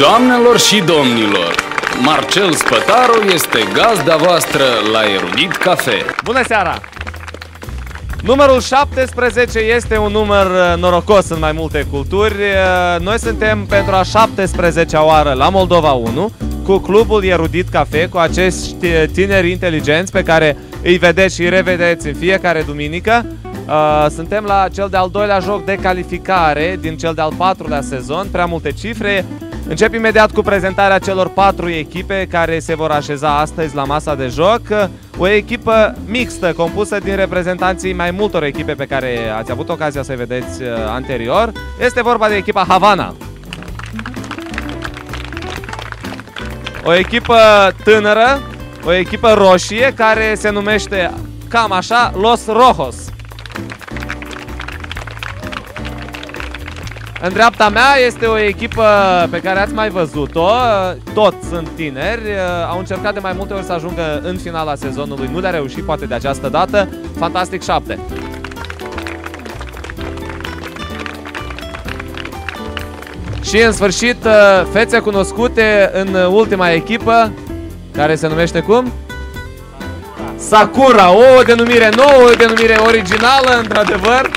Doamnelor și domnilor, Marcel Spătaru este gazda voastră la Erudit Cafe. Bună seara! Numărul 17 este un număr norocos în mai multe culturi. Noi suntem pentru a 17-a oară la Moldova 1 cu clubul Erudit Cafe, cu acești tineri inteligenți pe care îi vedeți și îi revedeți în fiecare duminică. Suntem la cel de-al doilea joc de calificare din cel de-al patrulea sezon, prea multe cifre. Încep imediat cu prezentarea celor 4 echipe care se vor așeza astăzi la masa de joc. O echipă mixtă, compusă din reprezentanții mai multor echipe pe care ați avut ocazia să-i vedeți anterior. Este vorba de echipa Havana. O echipă tânără, o echipă roșie care se numește cam așa, Los Rojos. În dreapta mea este o echipă pe care ați mai văzut-o, toți sunt tineri, au încercat de mai multe ori să ajungă în finala sezonului, nu le-a reușit, poate de această dată, Fantastic 7. Și în sfârșit, fețe cunoscute în ultima echipă, care se numește cum? Sakura, o denumire nouă, o denumire originală, într-adevăr,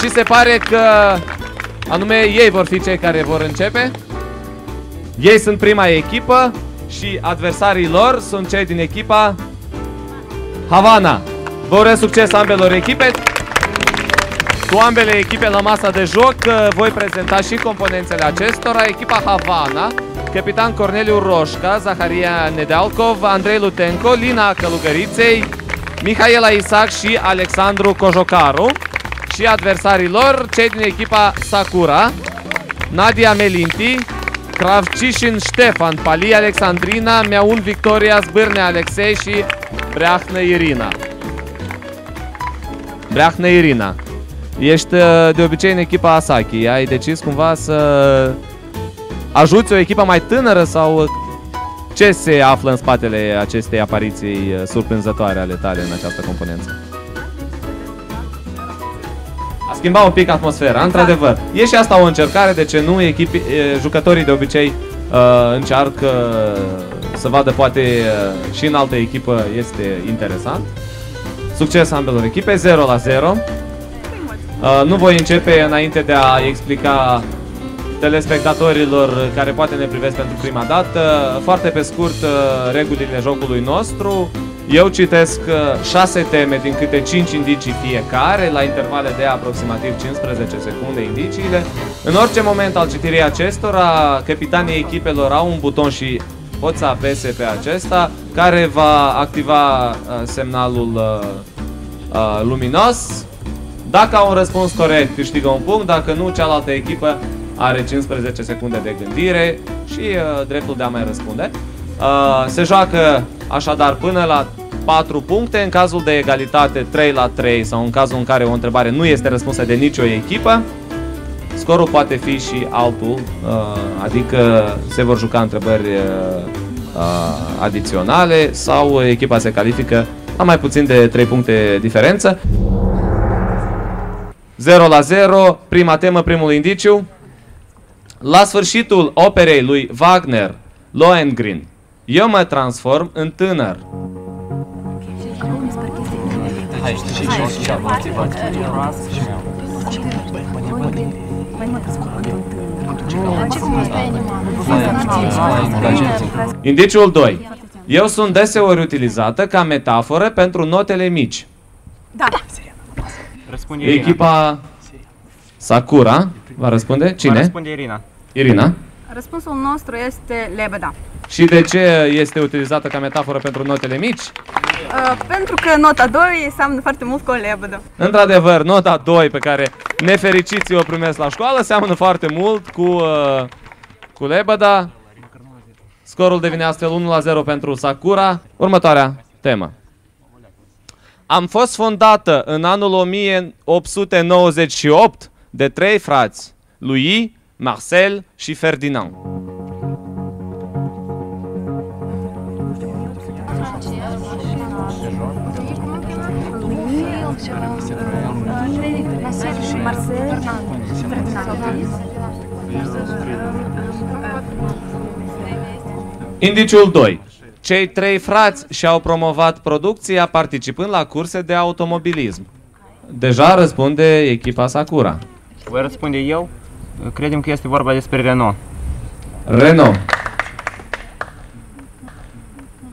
și se pare că... anume, ei vor fi cei care vor începe. Ei sunt prima echipă și adversarii lor sunt cei din echipa Havana. Vă urez succes ambelor echipe. Cu ambele echipe la masa de joc voi prezenta și componențele acestora. Echipa Havana, capitan Corneliu Roșca, Zaharia Nedealcov, Andrei Lutenco, Lina Călugăriței, Mihaela Isac și Alexandru Cojocaru. Și adversarii lor, cei din echipa Sakura, Nadia Melinti, Kravcișin Ștefan, Palii Alexandrina, Miaul Victoria, Zbârne Alexei și Breahnă Irina. Breahnă Irina, ești de obicei în echipa Asaki. Ai decis cumva să ajuți o echipă mai tânără sau ce se află în spatele acestei apariții surprinzătoare ale tale în această componență? Schimba un pic atmosfera, într-adevăr. E și asta o încercare, de ce nu? Jucătorii de obicei încearcă să vadă, poate și în altă echipă este interesant. Succes ambelor echipe, 0 la 0. Nu voi începe înainte de a explica telespectatorilor care poate ne privesc pentru prima dată, foarte pe scurt, regulile jocului nostru. Eu citesc 6 teme, din câte 5 indicii fiecare, la intervale de aproximativ 15 secunde indiciile. În orice moment al citirii acestora, capitanii echipelor au un buton și pot să apese pe acesta, care va activa semnalul luminos. Dacă au un răspuns corect, câștigă un punct, dacă nu, cealaltă echipă are 15 secunde de gândire și dreptul de a mai răspunde. Se joacă așadar până la 4 puncte, în cazul de egalitate 3 la 3 sau în cazul în care o întrebare nu este răspunsă de nicio echipă, scorul poate fi și altul, adică se vor juca întrebări adiționale sau echipa se califică la mai puțin de 3 puncte diferență. 0 la 0, prima temă, primul indiciu. La sfârșitul operei lui Wagner, Lohengrin, eu mă transform în tânăr. Indiciul 2. Eu sunt deseori utilizată ca metaforă pentru notele mici. Da. Echipa Sakura va răspunde? Cine? Va răspunde Irina. Irina? Răspunsul nostru este lebeda. Și de ce este utilizată ca metaforă pentru notele mici? Pentru că nota 2 seamănă foarte mult cu o lebedă. Într-adevăr, nota 2 pe care nefericiții o primesc la școală seamănă foarte mult cu lebeda. Scorul devine astfel 1 la 0 pentru Sakura. Următoarea temă. Am fost fondată în anul 1898 de 3 frați, Louis, Marcel și Ferdinand. Indiciul 2. Cei trei frați și-au promovat producția participând la curse de automobilism. Deja răspunde echipa Sakura. Voi răspunde eu? Credem că este vorba despre Renault. Renault.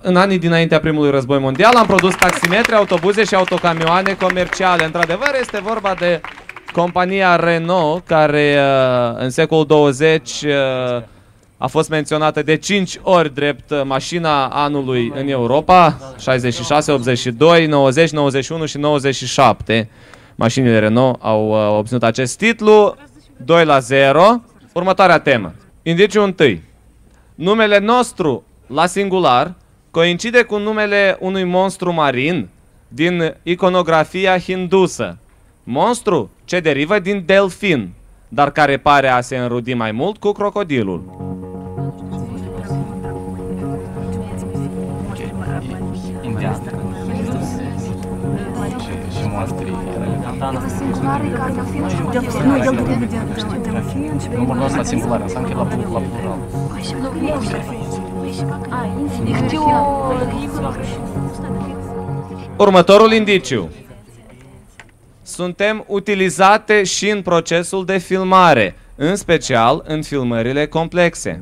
În anii dinaintea Primului Război Mondial am produs taximetri, autobuze și autocamioane comerciale. Într-adevăr, este vorba de compania Renault, care în secolul 20 a fost menționată de 5 ori drept mașina anului în Europa, 66, 82, 90, 91 și 97. Mașinile Renault au obținut acest titlu. 2-0. Următoarea temă. Indiciul 1. Numele nostru, la singular, coincide cu numele unui monstru marin din iconografia hindusă. Monstru ce derivă din delfin, dar care pare a se înrudi mai mult cu crocodilul. Următorul indiciu. Suntem utilizate și în procesul de filmare, în special în filmările complexe.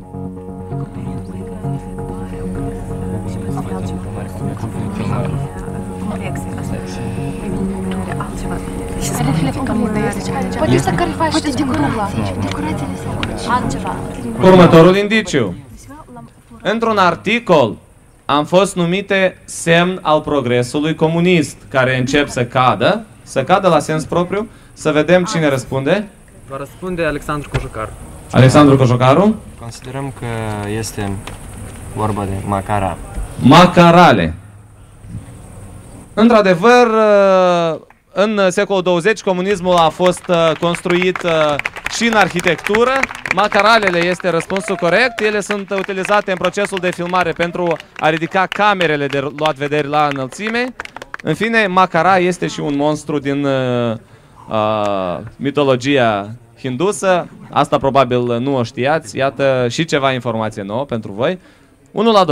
Următorul indiciu. Într-un articol am fost numite semn al progresului comunist, care încep să cadă, să cadă la sens propriu. Să vedem cine răspunde. Va răspunde Alexandru Cojocaru. Alexandru Cojocaru? Considerăm că este vorba de macarale. Macarale. Într-adevăr, în secolul 20 comunismul a fost construit și în arhitectură. Macaralele este răspunsul corect. Ele sunt utilizate în procesul de filmare pentru a ridica camerele de luat vederi la înălțime. În fine, macara este și un monstru din mitologia hindusă. Asta probabil nu o știați. Iată și ceva informație nouă pentru voi.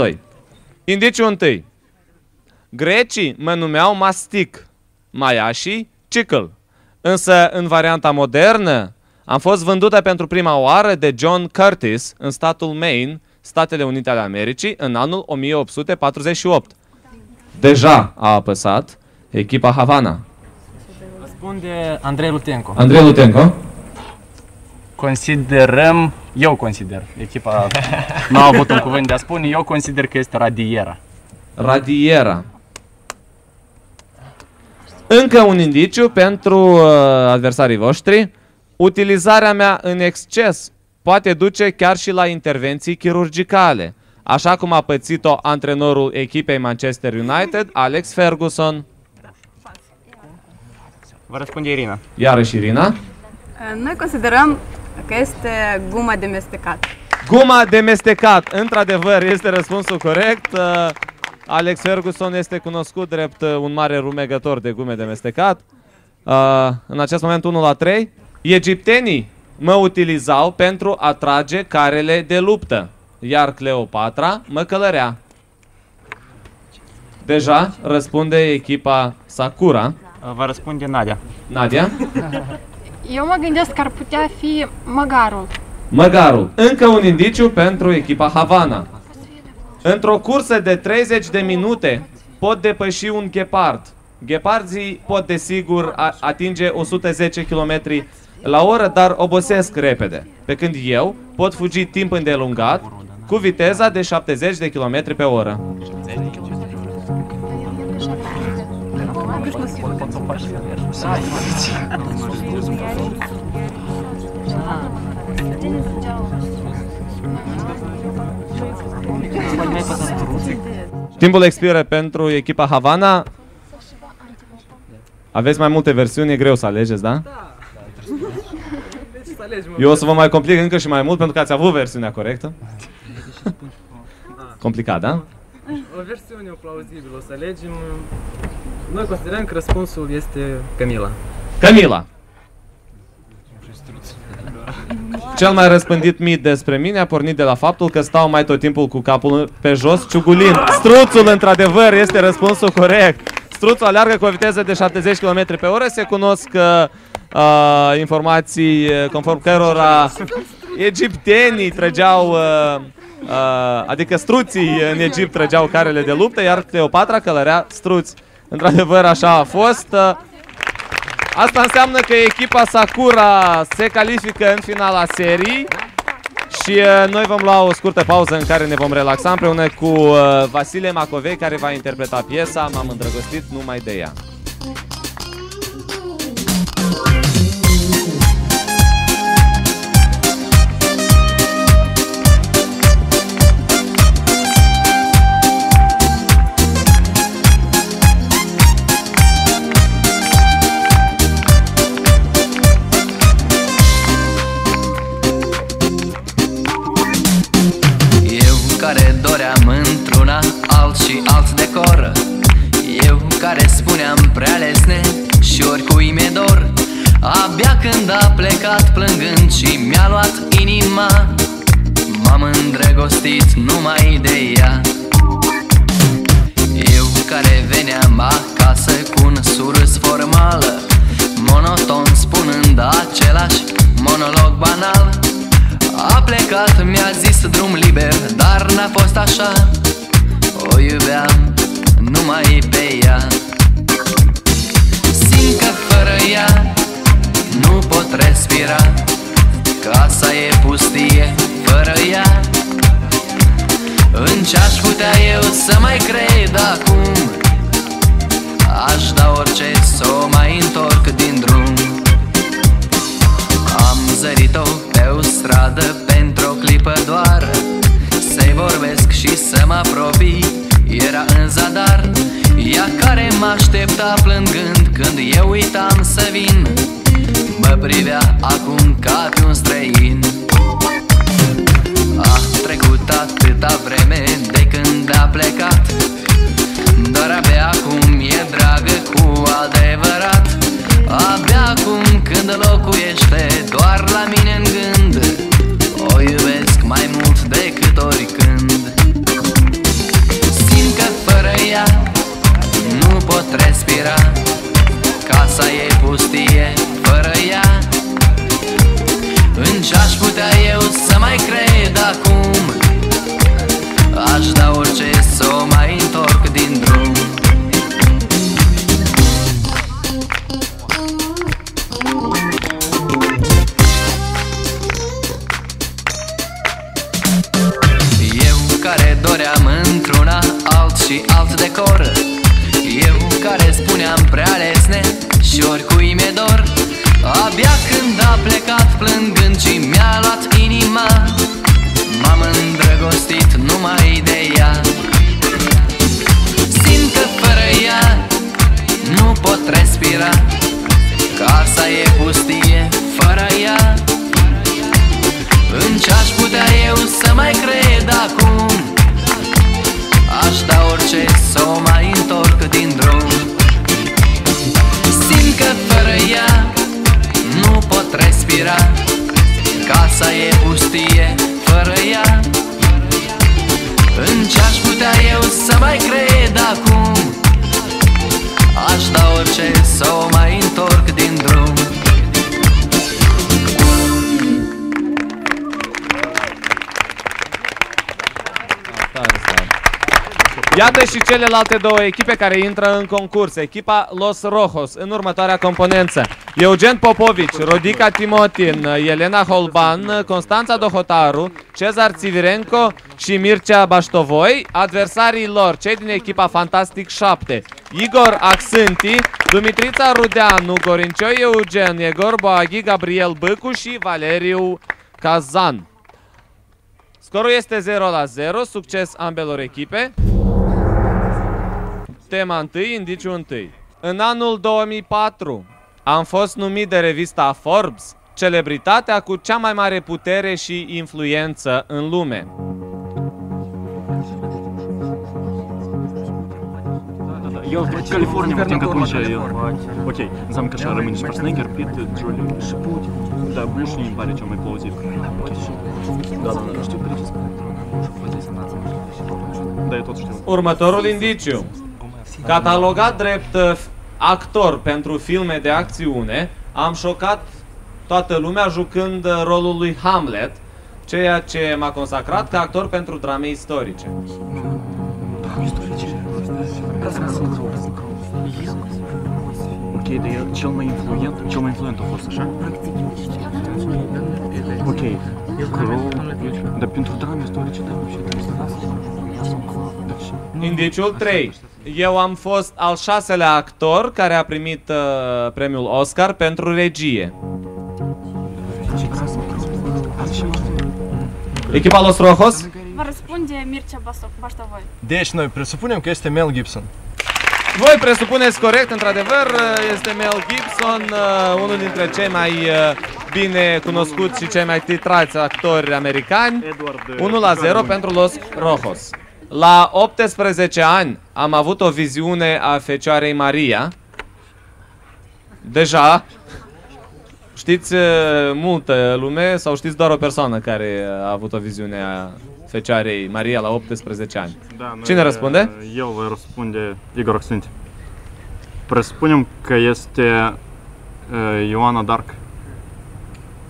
1-2. Indiciul 1. Grecii mă numeau Mastic, maiașii Churchill. Însă în varianta modernă am fost vândută pentru prima oară de John Curtis în statul Maine, Statele Unite ale Americii, în anul 1848. Deja a apăsat echipa Havana. Răspunde Andrei Lutenco. Andrei Lutenco. Considerăm, eu consider, echipa n-a avut un cuvânt de a spune, eu consider că este radiera. Radiera. Încă un indiciu pentru adversarii voștri. Utilizarea mea în exces poate duce chiar și la intervenții chirurgicale, așa cum a pățit-o antrenorul echipei Manchester United, Alex Ferguson. Vă răspunde Irina. Iarăși Irina. Noi considerăm că este guma de mestecat. Guma de mestecat, într-adevăr, este răspunsul corect. Alex Ferguson este cunoscut drept un mare rumegător de gume de mestecat. În acest moment 1-3. Egiptenii mă utilizau pentru a trage carele de luptă, iar Cleopatra mă călărea. Deja răspunde echipa Sakura. Vă răspunde Nadia. Nadia? Eu mă gândesc că ar putea fi măgarul. Măgarul. Încă un indiciu pentru echipa Havana. Într-o cursă de 30 de minute pot depăși un ghepard. Gheparzii pot desigur atinge 110 km la oră, dar obosesc repede, pe când eu pot fugi timp îndelungat cu viteza de 70 de km pe oră. Timpul expiră pentru echipa Havana. Aveți mai multe versiuni, e greu să alegeți, da? Da. Eu o să vă mai complic încă și mai mult pentru că ați avut versiunea corectă. Complicat, da? O versiune plauzibilă o să alegem. Noi considerăm că răspunsul este Camila. Camila. Cel mai răspândit mit despre mine a pornit de la faptul că stau mai tot timpul cu capul pe jos, ciugulind. Struțul, într-adevăr, este răspunsul corect. Struțul aleargă cu o viteză de 70 km pe oră. Se cunosc informații conform cărora egiptenii trăgeau... adică struții în Egipt trăgeau carele de luptă, iar Cleopatra călărea struți. Într-adevăr, așa a fost. Asta înseamnă că echipa Sakura se califică în finala serii și noi vom lua o scurtă pauză în care ne vom relaxa împreună cu Vasile Macovei, care va interpreta piesa M-am îndrăgostit numai de ea. Și alt decor, eu care spuneam prea lesne și oricui mi-e dor. Abia când a plecat plângând și mi-a luat inima, m-am îndrăgostit numai de ea. Eu care veneam acasă cu un surâs formal, monoton spunând același monolog banal. A plecat, mi-a zis drum liber, dar n-a fost așa. O iubeam numai pe ea. Simt că fără ea nu pot respira, casa e pustie fără ea. În ce-aș putea eu să mai cred acum, aș da orice să o mai întorc din drum. Am zărit-o pe o stradă pentru o clipă doar, să-i vorbesc și să mă apropii, era în zadar. Ea care mă aștepta plângând când eu uitam să vin, mă privea acum ca pe un străin. A trecut atâta vreme de când a plecat, doar abia acum e dragă cu adevărat. Abia acum când locuiește doar la mine în gând, o iubesc mai mult decât oricând. Simt că fără ea nu pot respira, casa e pustie fără ea. În ce-aș putea eu să mai cred acum, aș da orice să o mai întorc din drum. Doream într-una alt și alt decor, eu care spuneam prea lesne și oricui mi-e dor. Abia când a plecat plângând și mi-a luat inima, m-am îndrăgostit numai de ea. Simt că fără ea nu pot respira, casa e pustie fără ea. În ce-aș putea eu să mai cred acum, aș da orice să o mai întorc din drum. Simt că fără ea nu pot respira, casa e pustie fără ea. În ce-aș putea eu să mai cred acum, aș da orice să o mai întorc din drum. Iată și celelalte două echipe care intră în concurs. Echipa Los Rojos, în următoarea componență: Eugen Popovici, Rodica Timotin, Elena Holban, Constanța Dohotaru, Cezar Țivirenco și Mircea Baștovoi. Adversarii lor, cei din echipa Fantastic 7: Igor Axânti, Dumitrița Rudeanu, Gorincioi Eugen, Egor Boaghi, Gabriel Băcu și Valeriu Cazan. Scorul este 0-0, succes ambelor echipe. Tema 1, indiciu 1. În anul 2004 am fost numit de revista Forbes celebritatea cu cea mai mare putere și influență în lume. Eu în California, mă tem că atunci... Ok, înseamnă că așa rămâne Schwarzenegger, Pitt, Jolie și Put. Dar Bush nu-mi pare cel mai plauzibil. Da, da, da, știu grecesc. Da, eu tot știu. Următorul indiciu. Catalogat drept actor pentru filme de acțiune, am șocat toată lumea jucând rolul lui Hamlet, ceea ce m-a consacrat ca actor pentru drame istorice. Ok, dar e cel mai influent, a fost, așa? Ok, dar pentru drame istorice, dar Indiciul 3. Eu am fost al 6-lea actor care a primit premiul Oscar pentru regie. Echipa Los Rojos? Vă răspunde Mircea Baștovoi. Deci noi presupunem că este Mel Gibson. Voi presupuneți corect, într-adevăr, este Mel Gibson, unul dintre cei mai bine cunoscuți și cei mai titrați actori americani. 1-0 pentru Los Rojos. La 18 ani am avut o viziune a Fecioarei Maria. Deja știți multă lume sau știți doar o persoană care a avut o viziune a Fecioarei Maria la 18 ani. Da, cine răspunde? Eu voi răspunde, Igor Oxinti. Presupunem că este Ioana Dark.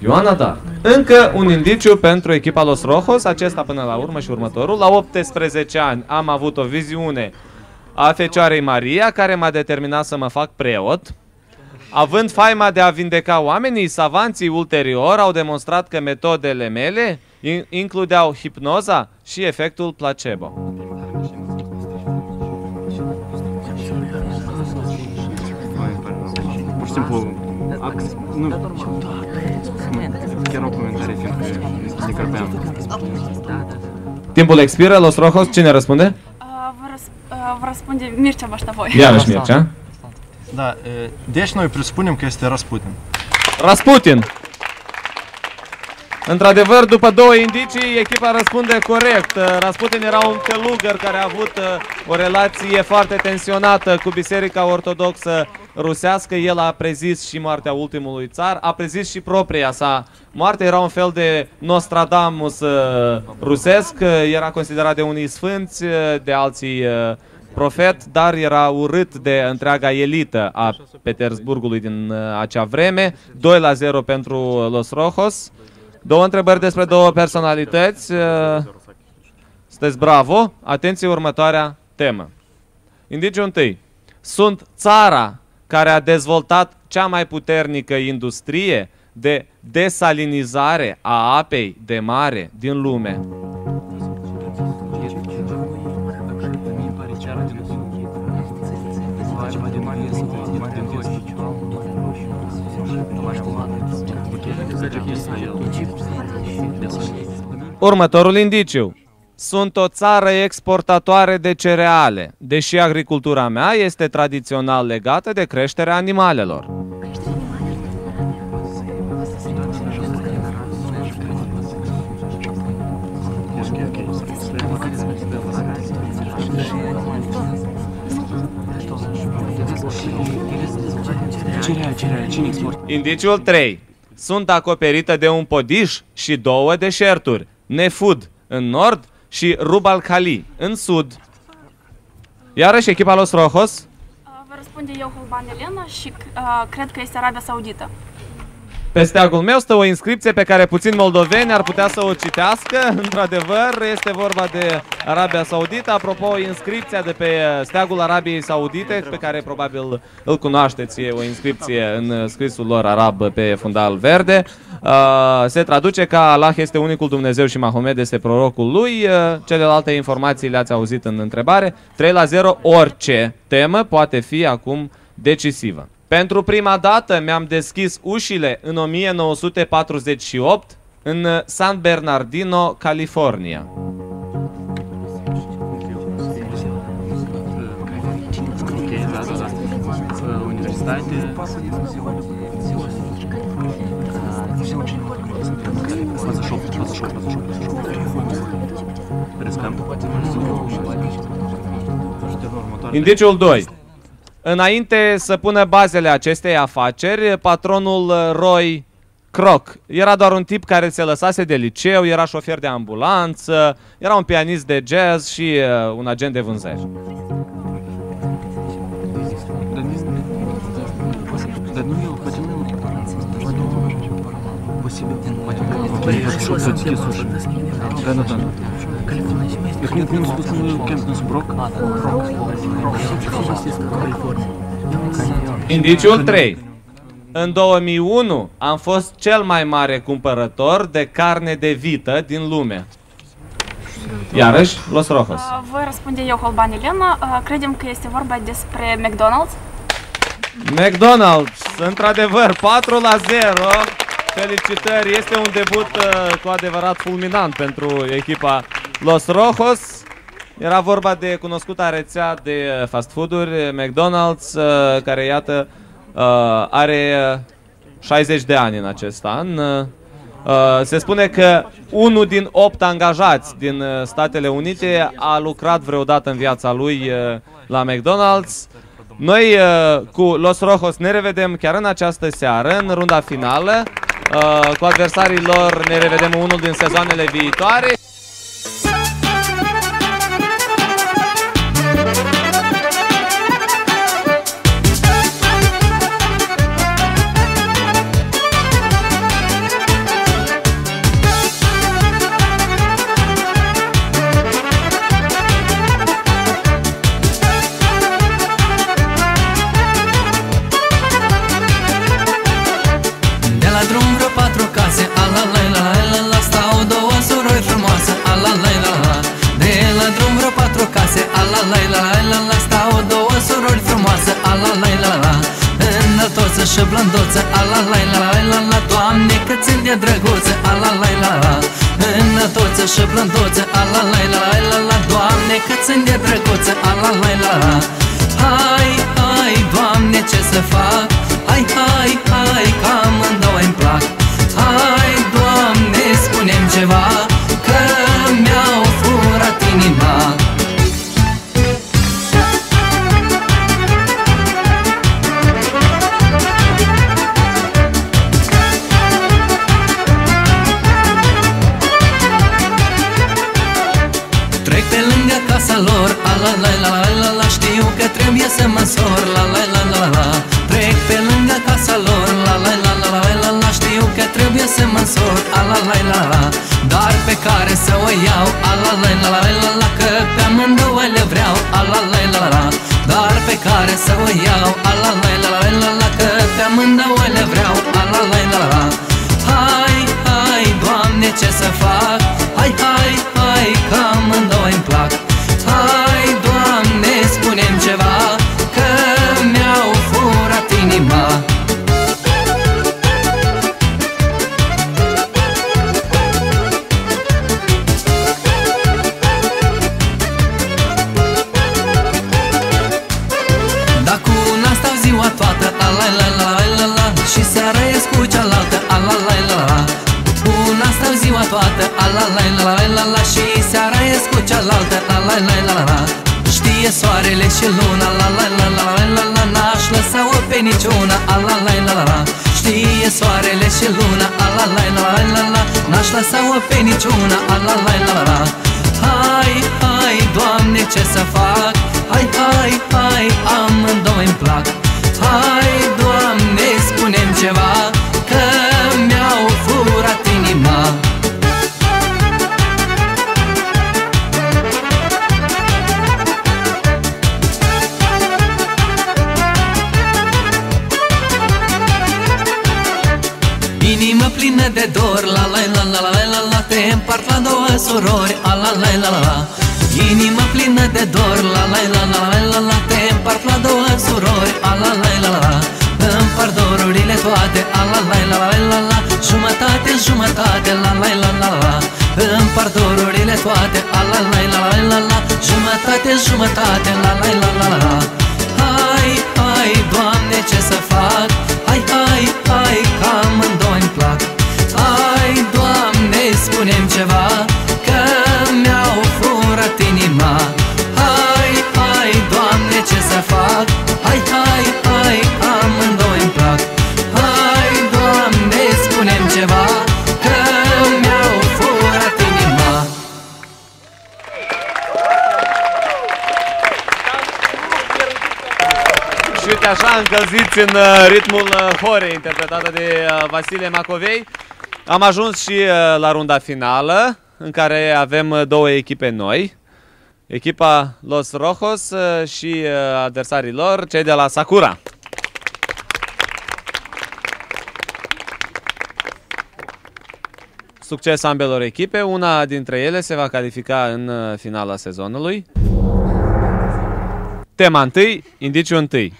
Ioana Dark. Încă un indiciu pentru echipa Los Rojos, acesta până la urmă și următorul. La 18 ani am avut o viziune a Fecioarei Maria, care m-a determinat să mă fac preot. Având faima de a vindeca oamenii, savanții ulterior au demonstrat că metodele mele includeau hipnoza și efectul placebo. Pur și simplu, timpul expiră, Los Rojos, cine răspunde? Vă răspunde Mircea Baștovoi. Iarăși Mircea. Da, deci noi presupunem că este Rasputin. Rasputin! Într-adevăr, după două indicii, echipa răspunde corect. Rasputin era un călugăr care a avut o relație foarte tensionată cu Biserica Ortodoxă Rusească. El a prezis și moartea ultimului țar, a prezis și propria sa moarte. Era un fel de Nostradamus rusesc, era considerat de unii sfânți, de alții profet, dar era urât de întreaga elită a Petersburgului din acea vreme. 2-0 pentru Los Rojos. Două întrebări despre două personalități. Sunteți bravo. Atenție, următoarea temă. Indiciu 1. Sunt țara care a dezvoltat cea mai puternică industrie de desalinizare a apei de mare din lume. Următorul indiciu. Sunt o țară exportatoare de cereale, deși agricultura mea este tradițional legată de creșterea animalelor. Indiciul 3. Sunt acoperită de un podiș și două deșerturi, Nefud în nord și Rubalcali în sud. Iarăși echipa Los Rojos. Vă răspunde eu, Holban Elena, și cred că este Arabia Saudită. Pe steagul meu stă o inscripție pe care puțin moldoveni ar putea să o citească. Într-adevăr, este vorba de Arabia Saudită. Apropo, inscripția de pe steagul Arabiei Saudite, pe care probabil îl cunoașteți, e o inscripție în scrisul lor arab pe fundal verde. Se traduce ca Allah este unicul Dumnezeu și Mahomed este prorocul lui. Celelalte informații le-ați auzit în întrebare. 3-0, orice temă poate fi acum decisivă. Pentru prima dată mi-am deschis ușile în 1948 în San Bernardino, California. Indiciul 2. Înainte să pună bazele acestei afaceri, patronul Roy Croc era doar un tip care se lăsase de liceu, era șofer de ambulanță, era un pianist de jazz și un agent de vânzări. Indiciul 3. În 2001 am fost cel mai mare cumpărător de carne de vită din lume. Iarăși, Los Rojos. Voi răspunde eu, Holban Elena. Credem că este vorba despre McDonald's. McDonald's, într-adevăr, 4-0. Felicitări, este un debut cu adevărat fulminant pentru echipa Los Rojos. Era vorba de cunoscuta rețea de fast food-uri, McDonald's, care, iată, are 60 de ani în acest an. Se spune că 1 din 8 angajați din Statele Unite a lucrat vreodată în viața lui la McDonald's. Noi cu Los Rojos ne revedem chiar în această seară, în runda finală. Cu adversarii lor ne revedem unul din sezoanele viitoare. Și blânduță, ala-la-la-la-la-la, Doamne că țin de drăguță, ala-la-la-la-la. Înătuță și blânduță, ala-la-la-la-la, Doamne că țin de drăguță, ala-la-la-la-la. Hai, hai, Doamne, ce să fac? Hai, hai, hai, că amândouă-mi plac. Hai, Doamne, spune-mi ceva, că mi-au furat inima. La-la-la-la-la, știu că trebuie să măsor, la-la-la-la-la. Trec pe lângă casa lor, la-la-la-la-la, știu că trebuie să măsor, la-la-la-la-la. Dar pe care să o iau, la-la-la-la-la, că pe amândouă le vreau, la-la-la-la-la. Dar pe care să o iau, la-la-la-la-la, că pe amândouă le vreau, la-la-la-la-la. Hai, hai, Doamne, ce să fac? Hai, hai, hai, că amândouă-mi plac. Hai, Doamne, spune-mi ceva, că mi-au furat inima. Dar cu una stau ziua toată, ala-la-la-la-la, și seara ies cu cealaltă, ala-la-la-la-la. Cu una stau ziua toată, ala-la-la-la-la, și seara ies cu cealaltă, ala-la-la-la-la. Știe soarele și luna, ala-la-la-la-la, n-aș lăsa-o pe niciuna, ala-la-la-la-la. Știe soarele și luna, ala-la-la-la-la, n-aș lăsa-o pe niciuna, ala-la-la-la-la. Hai, hai, Doamne, ce să fac? Hai, hai, hai, amândouă-mi plac. Hai, Doamne, spune-mi ceva, că mi-au furat inima. Plină de dor, la la la la la la la, te împart la două surori, la la la la la. Inima plină de dor, la la la la la la, te împart la două surori, la la la la la. Împart dorurile toate, la la la la la la, jumătate jumătate, la la la la la. Împart dorurile toate, la la la la la la, jumătate jumătate, la la la la la. Hai, hai, Doamne, ce să fac? Hai, hai, hai, că amândouă-mi plac. Hai, Doamne, spune-mi ceva, că mi-au furat inima. Hai, hai, Doamne, ce să fac? Hai, hai. încălziți în ritmul horei interpretată de Vasile Macovei. Am ajuns și la runda finală, în care avem două echipe noi. Echipa Los Rojos și adversarii lor, cei de la Sakura. Succes ambelor echipe, una dintre ele se va califica în finala sezonului. Tema întâi, indiciu întâi.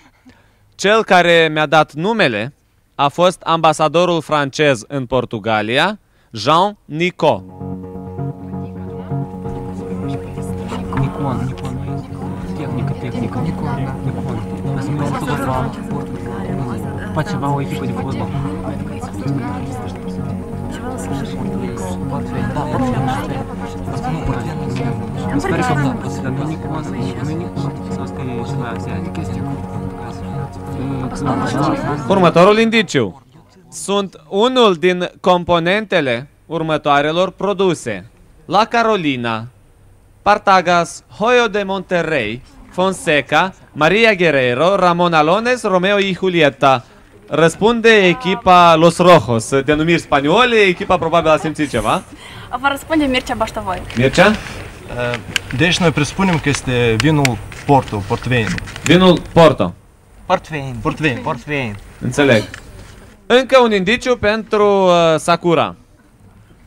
Cel care mi-a dat numele a fost ambasadorul francez în Portugalia, Jean Nico. Următorul indiciu. Sunt unul din componentele următoarelor produse: La Carolina, Partagas, Hoyo de Monterrey, Fonseca, Maria Guerrero, Ramon Alones, Romeo y Julieta. Răspunde echipa Los Rojos, denumiri spaniole, echipa probabil a simțit ceva. Va răspunde Mircea Baștovoi. Mircea? Deci noi presupunem că este vinul Porto, portveinul. Vinul Porto. Portvein. Portvein. Portvein. Înțeleg. Încă un indiciu pentru Sakura.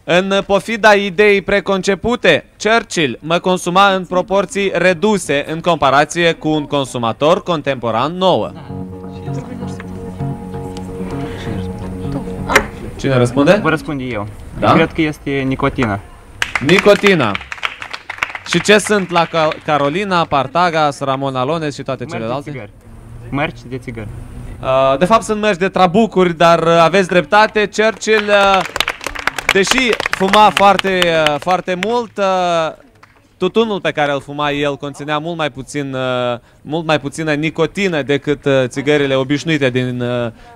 În pofida ideii preconcepute, Churchill mă consuma în proporții reduse în comparație cu un consumator contemporan nouă. Cine răspunde? Vă răspunde eu. Da? Cred că este nicotina. Nicotina. Și ce sunt La Carolina, Partagas, Ramon Alones și toate celelalte? Mărci de țigări. De fapt sunt mărci de trabucuri, dar aveți dreptate. Churchill, deși fuma foarte mult, tutunul pe care îl fuma el conținea mult mai puțină nicotină decât țigările obișnuite din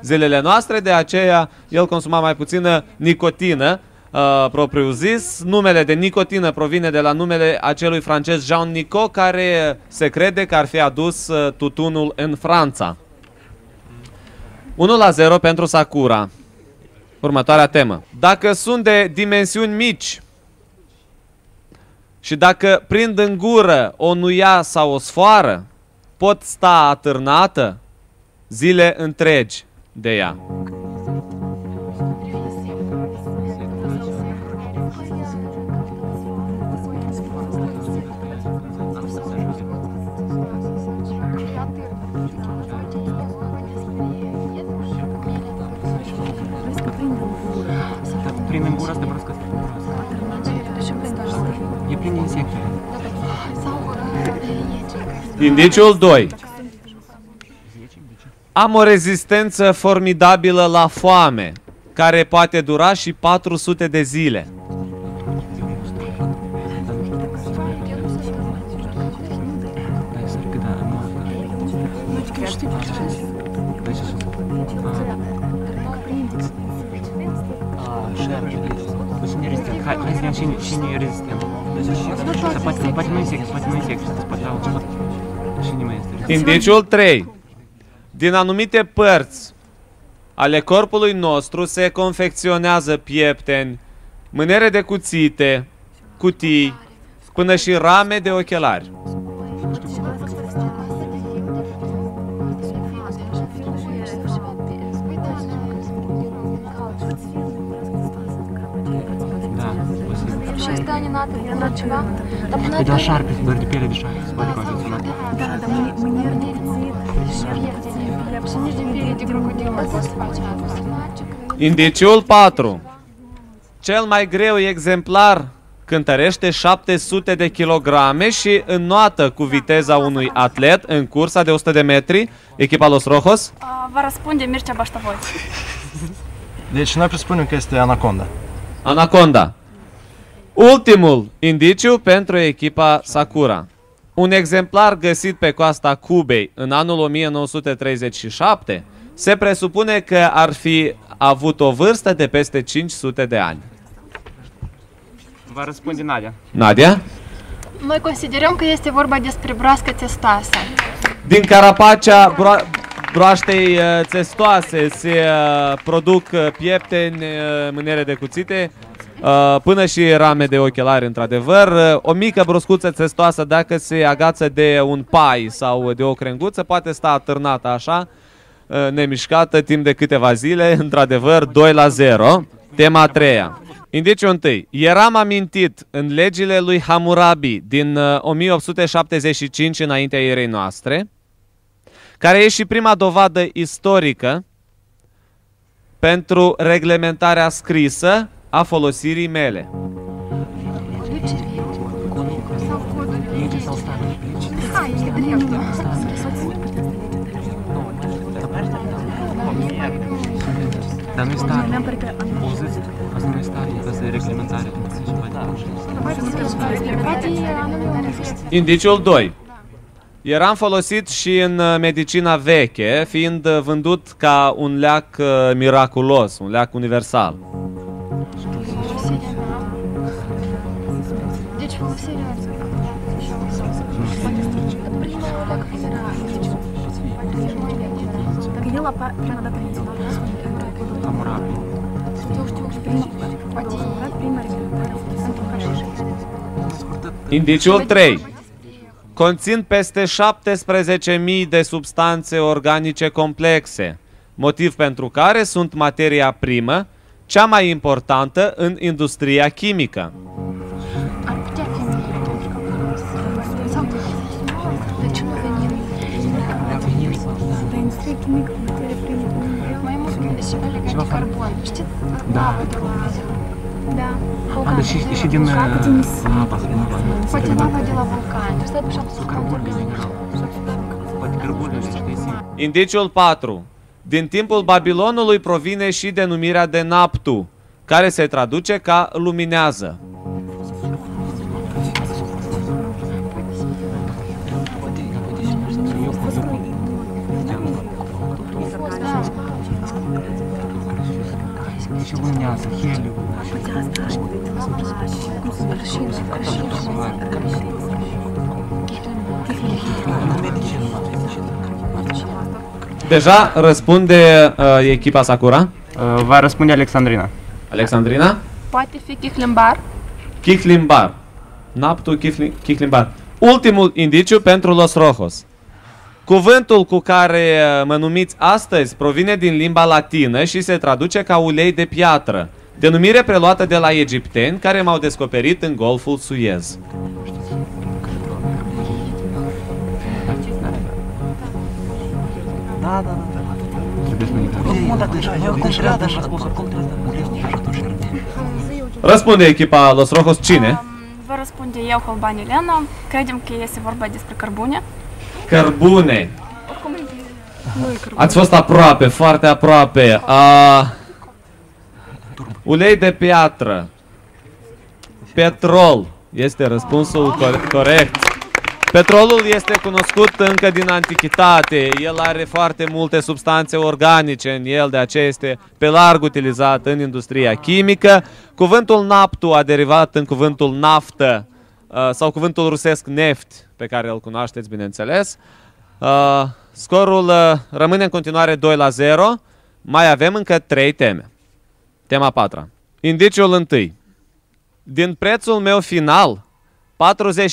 zilele noastre, de aceea el consuma mai puțină nicotină, propriu zis. Numele de nicotină provine de la numele acelui francez Jean Nico, care se crede că ar fi adus tutunul în Franța. 1-0 pentru Sakura. Următoarea temă. Dacă sunt de dimensiuni mici și dacă prind în gură o nuia sau o sfoară, pot sta atârnată zile întregi de ea. Indiciul 2. Am o rezistență formidabilă la foame, care poate dura și 400 de zile. Indiciul 3. Din anumite părți ale corpului nostru se confecționează piepteni, mânere de cuțite, cutii, până și rame de ochelari. Когда шар перепели дышать, смотри, как это надо. Да, мы нервные лица. Indiciul 4. Cel mai greu exemplar cântărește 700 de kilograme și înnoată cu viteza unui atlet în cursa de 100 de metri. Echipa Los Rojos? Vă răspunde Mircea Baștovoi. Deci noi presupunem că este Anaconda. Anaconda. Ultimul indiciu pentru echipa Sakura. Un exemplar găsit pe coasta Cubei în anul 1937 se presupune că ar fi avut o vârstă de peste 500 de ani. Va răspunde Nadia. Nadia? Noi considerăm că este vorba despre broască testoasă. Din carapacea broaștei țestoase se produc piepteni, mâniere de cuțite, până și rame de ochelari, într-adevăr. O mică broscuță țestoasă, dacă se agață de un pai sau de o crenguță, poate sta atârnată așa, nemișcată, timp de câteva zile, într-adevăr, 2-0. Tema a treia. Indiciul întâi. Eram amintit în legile lui Hammurabi din 1875 înaintea erei noastre, care e și prima dovadă istorică pentru reglementarea scrisă a folosirii mele. Dar nu-i stare. O zis, asta nu-i stare, asta e reglementare. Indiciul 2. Eram folosit și în medicina veche, fiind vândut ca un leac miraculos, un leac universal. Indiciul 3. Conțin peste 17.000 de substanțe organice complexe, motiv pentru care sunt materia primă, cea mai importantă în industria chimică. Da, și din apa. Poate lava de la vulcan. Indiciul 4. Din timpul Babilonului provine și denumirea de Naptu, care se traduce ca luminează. Deja răspunde echipa Sakura. Va răspunde Alexandrina. Alexandrina? Poate fi Kichlimbar. Kichlimbar. Naptul Kichlimbar. Ultimul indiciu pentru Los Rojos. Cuvântul cu care mă numiți astăzi provine din limba latină și se traduce ca ulei de piatră, denumire preluată de la egipteni care m-au descoperit în golful Suez. Răspunde echipa Los Rojos. Cine? Vă răspunde eu, Holban Elena. Credem că este vorba despre cărbune. Cărbune. Ați fost aproape, foarte aproape. Ulei de piatră. Petrol este răspunsul corect. Petrolul este cunoscut încă din antichitate. El are foarte multe substanțe organice în el, de aceea este pe larg utilizat în industria chimică. Cuvântul naptu a derivat în cuvântul naftă sau cuvântul rusesc neft, pe care îl cunoașteți, bineînțeles. Scorul rămâne în continuare 2-0. Mai avem încă 3 teme. Tema 4. Indiciul 1. Din prețul meu final,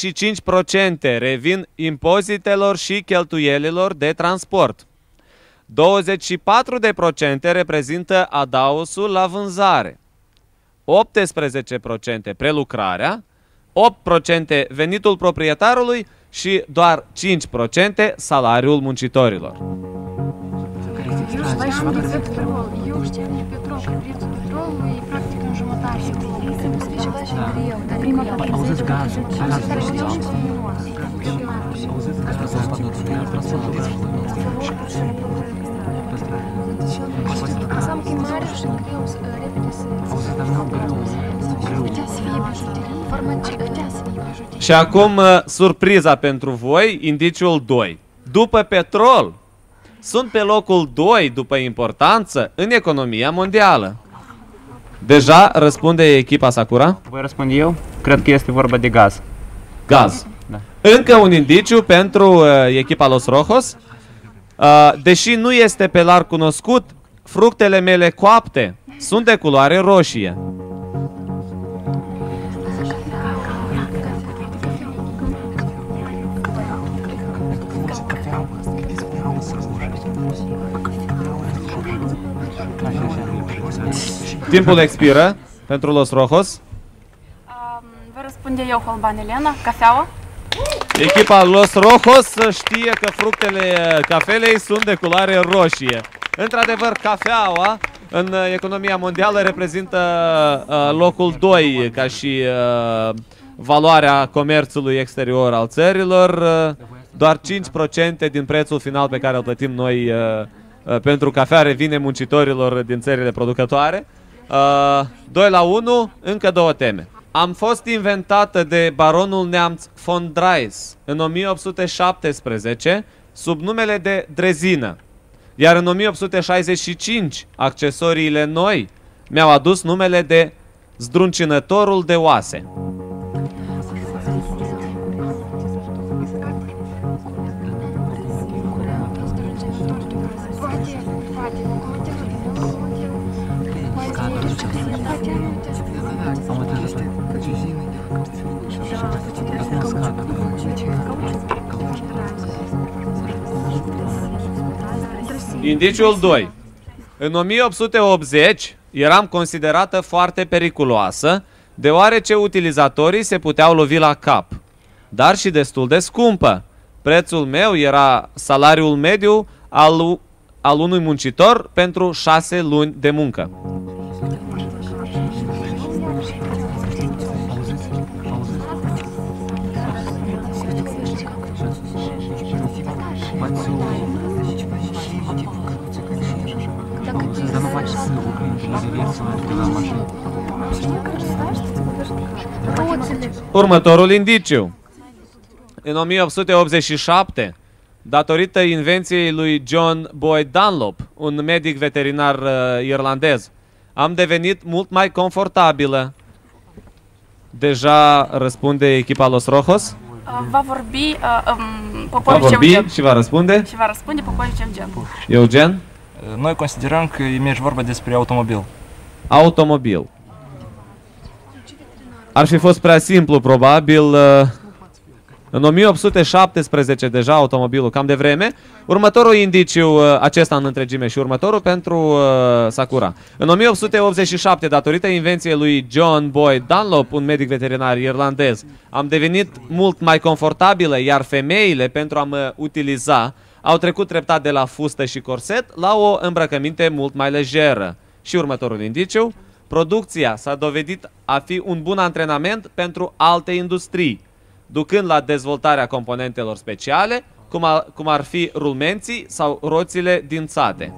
45% revin impozitelor și cheltuielilor de transport. 24% reprezintă adausul la vânzare. 18% prelucrarea. 8% venitul proprietarului și doar 5% salariul muncitorilor. Și acum surpriza pentru voi, indiciul 2. După petrol, sunt pe locul 2 după importanță în economia mondială. Deja răspunde echipa Sakura. Voi răspund eu? Cred că este vorba de gaz. Gaz. Da. Încă un indiciu pentru echipa Los Rojos. Deși nu este pe larg cunoscut, fructele mele coapte sunt de culoare roșie. Timpul expiră pentru Los Rojos. Vă răspunde eu, Holban Elena, cafeaua. Echipa Los Rojos știe că fructele cafelei sunt de culoare roșie. Într-adevăr, cafeaua în economia mondială reprezintă locul 2 ca și valoarea comerțului exterior al țărilor. Doar 5% din prețul final pe care îl plătim noi pentru cafea revine muncitorilor din țările producătoare. 2-1, încă două teme. Am fost inventată de baronul neamț von Dreis în 1817 sub numele de drezină, iar în 1865 accesoriile noi mi-au adus numele de zdruncinătorul de oase. Indiciul 2. În 1880 eram considerată foarte periculoasă, deoarece utilizatorii se puteau lovi la cap, dar și destul de scumpă. Prețul meu era salariul mediu al unui muncitor pentru 6 luni de muncă. Următorul indiciu. În 1887, datorită invenției lui John Boyd Dunlop, un medic veterinar irlandez, am devenit mult mai confortabilă. Deja răspunde echipa Los Rojos. Va vorbi poporul Eugen. Și va răspunde? Și va răspunde poporul Eugen. Eugen? Noi considerăm că e merge vorba despre automobil. Automobil. Ar fi fost prea simplu, probabil. În 1817 deja automobilul, cam de vreme. Următorul indiciu, acesta în întregime și următorul pentru Sakura. În 1887, datorită invenției lui John Boyd Dunlop, un medic veterinar irlandez, am devenit mult mai confortabilă, iar femeile, pentru a mă utiliza, au trecut treptat de la fustă și corset la o îmbrăcăminte mult mai lejeră. Și următorul indiciu, producția s-a dovedit a fi un bun antrenament pentru alte industrii, ducând la dezvoltarea componentelor speciale, cum ar fi rulmenții sau roțile din țate.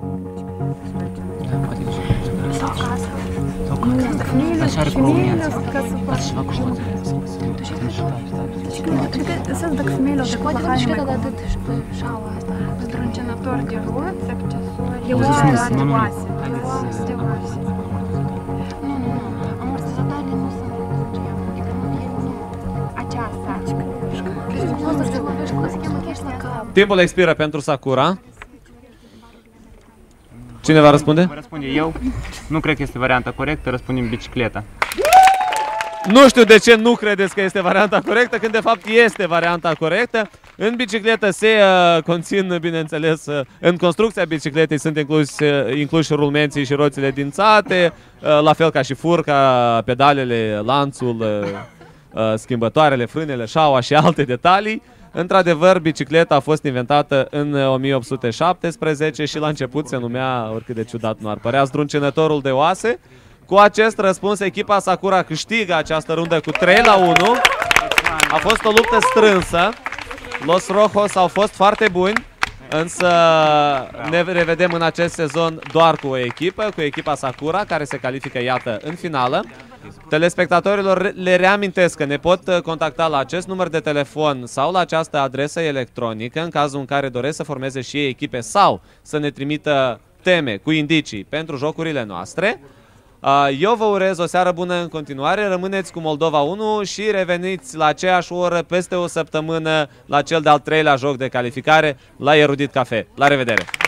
Timpul expiră pentru Sakura. Cine va răspunde? Răspunde eu. Nu cred că este varianta corectă, răspundem bicicleta. Nu știu de ce nu credeți că este varianta corectă, când de fapt este varianta corectă. În bicicletă se conțin, bineînțeles, în construcția bicicletei sunt incluși rulmenții și roțile din țate, la fel ca și furca, pedalele, lanțul, schimbătoarele, frânele, șaua și alte detalii. Într-adevăr, bicicleta a fost inventată în 1817 și la început se numea, oricât de ciudat nu ar părea, zdruncinătorul de oase. Cu acest răspuns, echipa Sakura câștigă această rundă cu 3-1. A fost o luptă strânsă. Los Rojos au fost foarte buni, însă ne revedem în acest sezon doar cu o echipă, cu echipa Sakura, care se califică, iată, în finală. Telespectatorilor le reamintesc că ne pot contacta la acest număr de telefon sau la această adresă electronică în cazul în care doresc să formeze și ei echipe sau să ne trimită teme cu indicii pentru jocurile noastre. Eu vă urez o seară bună în continuare, rămâneți cu Moldova 1 și reveniți la aceeași oră peste o săptămână la cel de-al treilea joc de calificare la Erudit Cafe. La revedere!